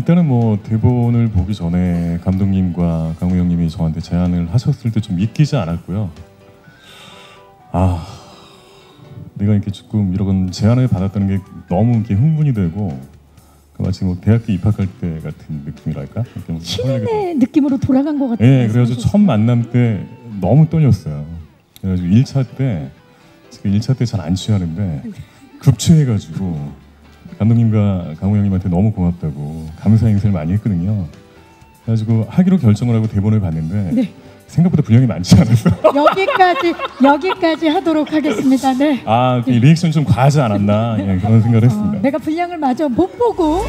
일단은 뭐 대본을 보기 전에 감독님과 강우 형님이 저한테 제안을 하셨을 때 좀 믿기지 않았고요. 아, 내가 이렇게 조금 이런 제안을 받았다는 게 너무 이렇게 흥분이 되고 마치 뭐 대학교 입학할 때 같은 느낌이랄까? 신인의 느낌으로 돌아간 것 같아요. 예, 그래서 첫 만남 때 너무 떨렸어요. 그래서 1차 때 지금 1차 때 잘 안 취하는데 급취해가지고 감독님과 강우 형님한테 너무 고맙다고 감사 행사를 많이 했거든요. 그래가지고 하기로 결정을 하고 대본을 봤는데 네. 생각보다 분량이 많지 않아서 여기까지 하도록 하겠습니다. 네. 아, 그 리액션 좀 과하지 않았나 그런 생각을 했습니다. 내가 분량을 마저 못 보고.